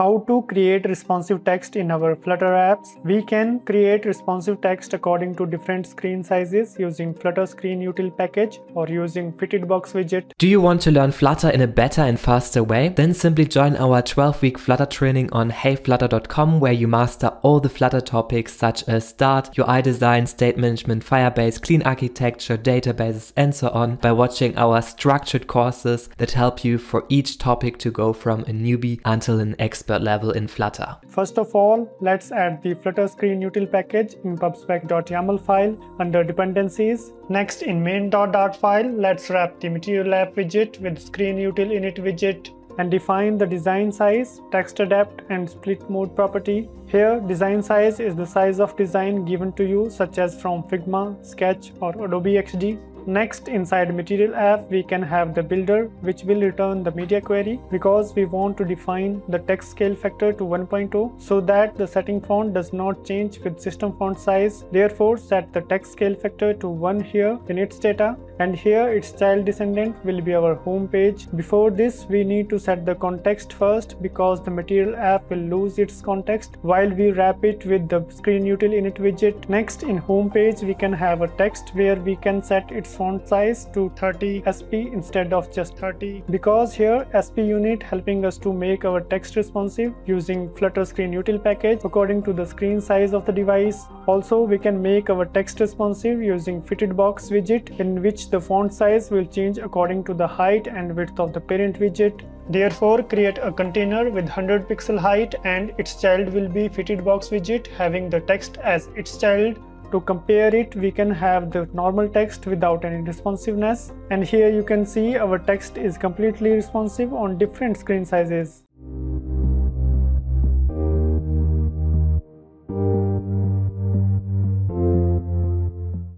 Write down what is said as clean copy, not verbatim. How to create responsive text in our Flutter apps? We can create responsive text according to different screen sizes using Flutter ScreenUtil package or using FittedBox widget. Do you want to learn Flutter in a better and faster way? Then simply join our 12-week Flutter training on heyflutter.com, where you master all the Flutter topics such as Dart, UI design, state management, Firebase, clean architecture, databases, and so on, by watching our structured courses that help you for each topic to go from a newbie until an expert level in Flutter. First of all, let's add the Flutter ScreenUtil package in pubspec.yaml file under dependencies. Next, in main.dart file, let's wrap the MaterialApp widget with ScreenUtilInit widget and define the design size, text adapt, and split mode property. Here, design size is the size of design given to you, such as from Figma, Sketch, or Adobe XD. Next, inside MaterialApp, we can have the builder, which will return the media query, because we want to define the text scale factor to 1.0 so that the setting font does not change with system font size. Therefore, set the text scale factor to 1 here in its data, and here its child descendant will be our home page. Before this, we need to set the context first, because the MaterialApp will lose its context while we wrap it with the ScreenUtilInit widget. Next, in home page, we can have a text where we can set its font size to 30 SP instead of just 30, because here SP unit helping us to make our text responsive using Flutter ScreenUtil package according to the screen size of the device. Also, we can make our text responsive using FittedBox widget, in which the font size will change according to the height and width of the parent widget. Therefore, create a container with 100 pixel height, and its child will be FittedBox widget having the text as its child. To compare it, we can have the normal text without any responsiveness, and here you can see our text is completely responsive on different screen sizes.